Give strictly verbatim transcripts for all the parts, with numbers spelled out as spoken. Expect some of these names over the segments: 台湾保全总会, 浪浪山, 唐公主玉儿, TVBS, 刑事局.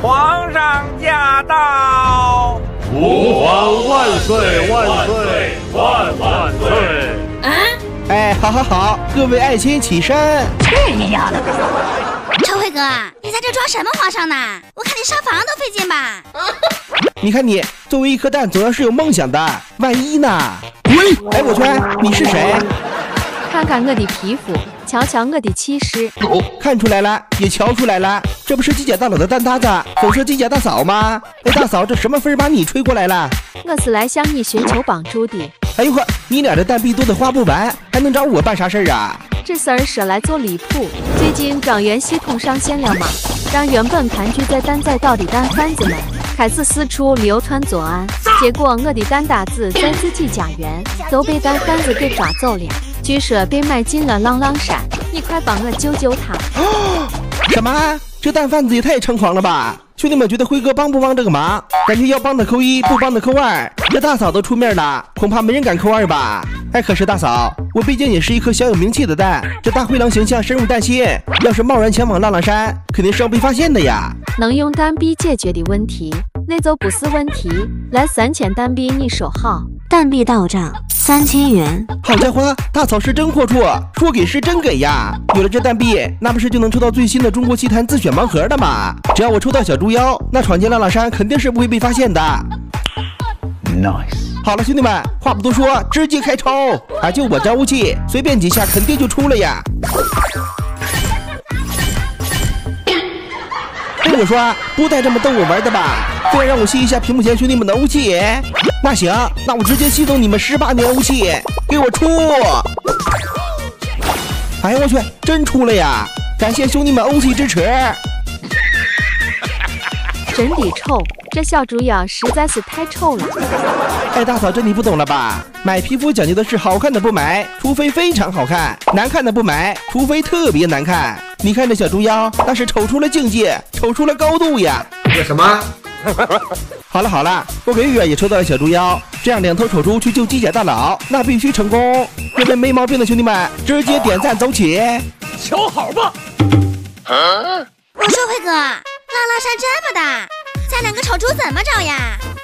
皇上驾到！吾皇万岁万岁万万岁！啊！哎，好好好，各位爱卿起身。这你要的！朝辉哥，你在这装什么皇上呢？我看你上房都费劲吧？你看你作为一颗蛋，总要是有梦想的，万一呢？喂，哎，我圈，你是谁？看看我的皮肤，瞧瞧我的气势。看出来了，也瞧出来了，这不是机甲大佬的蛋挞子，总是机甲大嫂吗？哎，大嫂，这什么分把你吹过来了？我是来向你寻求帮助的。哎呦呵，你俩的蛋币多的花不完，还能找我办啥事儿啊？这事儿说来就离谱，最近状元系统上线了嘛，让原本盘踞在蛋仔岛的蛋贩子们开始四处流窜作案，结果我的蛋打子在自己家园都被蛋贩子给抓走了。据说被卖进了浪浪山，你快帮我救救他！什么？这蛋贩子也太猖狂了吧！兄弟们觉得辉哥帮不帮这个忙？感觉要帮的扣一，不帮的扣二。这大嫂都出面了，恐怕没人敢扣二吧？哎，可是大嫂，我毕竟也是一颗小有名气的蛋，这大灰狼形象深入蛋心，要是贸然前往浪浪山，肯定是要被发现的呀。能用蛋币解决的问题，那就不是问题。来三千蛋币，你收好。蛋币到账。三千元，好家伙，大嫂是真阔绰，说给是真给呀！有了这蛋币，那不是就能抽到最新的中国奇谭自选盲盒的吗？只要我抽到小猪妖，那闯进浪浪山肯定是不会被发现的。Nice。好了，兄弟们，话不多说，直接开抽！啊，就我张无忌，随便几下肯定就出了呀！跟我说，不带这么逗我玩的吧？非要让我吸一下屏幕前兄弟们的雾气？那行，那我直接吸走你们十八年雾气，给我出！哎呀，我去，真出了呀！感谢兄弟们雾气支持。真的臭，这小猪妖实在是太臭了。哎，大嫂，这你不懂了吧？买皮肤讲究的是好看的不买，除非非常好看；难看的不买，除非特别难看。你看这小猪妖，那是丑出了境界，丑出了高度呀！这什么？好了好了，我给月月也抽到了小猪妖，这样两头丑猪去救机甲大佬，那必须成功。认为没毛病的兄弟们，直接点赞走起！瞧好吧！啊、我说辉哥，浪浪山这么大，咱两个丑猪怎么找呀？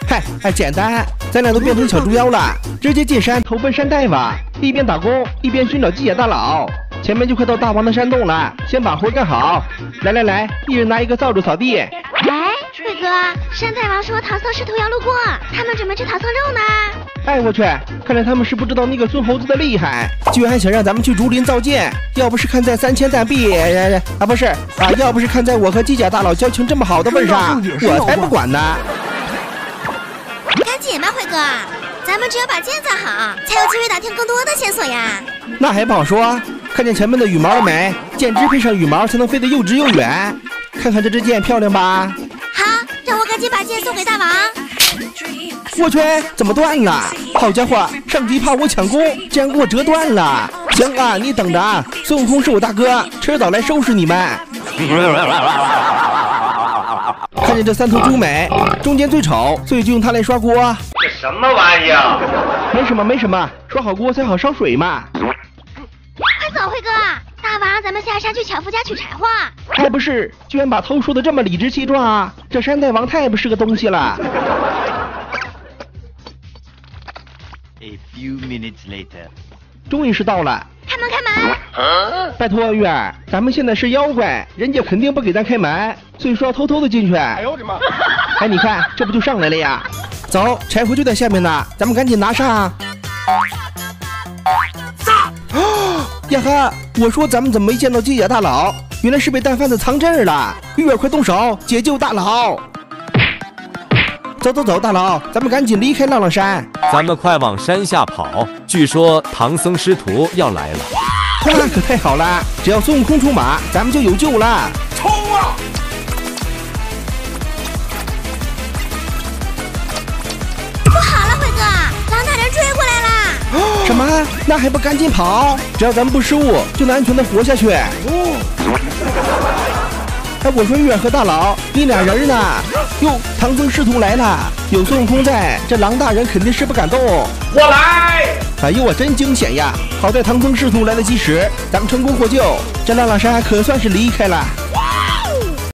嗨，哎，简单，咱俩都变成小猪妖了，直接进山投奔山大王，一边打工一边寻找机甲大佬。前面就快到大王的山洞了，先把活干好。来来来，一人拿一个扫帚扫地。辉哥，山太王说唐僧师徒要路过，他们准备吃唐僧肉呢。哎，我去，看来他们是不知道那个孙猴子的厉害，居然还想让咱们去竹林造剑。要不是看在三千蛋币，啊不是啊，要不是看在我和机甲大佬交情这么好的份上，我才不管呢。赶紧吧，辉哥，咱们只有把剑造好，才有机会打听更多的线索呀。那还不好说，看见前面的羽毛了没？剑枝配上羽毛，才能飞得又直又远。看看这支箭漂亮吧。赶紧把剑送给大王！我去，怎么断了？好家伙，上级怕我抢功，竟然给我折断了！行啊，你等着啊，孙悟空是我大哥，迟早来收拾你们！看见这三头猪没？中间最丑，所以就用它来刷锅。这什么玩意儿？没什么没什么，刷好锅才好烧水嘛！快走，辉哥！大王，咱们下山去樵夫家取柴火。还不是，居然把偷说的这么理直气壮啊！这山大王太不是个东西了。A few minutes later， 终于是到了。开门开门！拜托月儿，咱们现在是妖怪，人家肯定不给咱开门，所以说要偷偷的进去。哎呦我的妈！哎，你看，这不就上来了呀？走，柴火就在下面呢，咱们赶紧拿上。呀哈！我说咱们怎么没见到机甲大佬？原来是被蛋贩子藏这儿了。玉儿，快动手解救大佬！走走走，大佬，咱们赶紧离开浪浪山，咱们快往山下跑。据说唐僧师徒要来了，那可太好了！只要孙悟空出马，咱们就有救了。冲啊！不好了，辉哥，狼大人追过来了！什么？那还不赶紧跑？只要咱们不失误，就能安全的活下去。哦。哎，我说月和大佬，你俩人呢？哟，唐僧师徒来了，有孙悟空在，这狼大人肯定是不敢动。我来！哎呦，我真惊险呀！好在唐僧师徒来得及时，咱们成功获救。这浪浪山可算是离开了。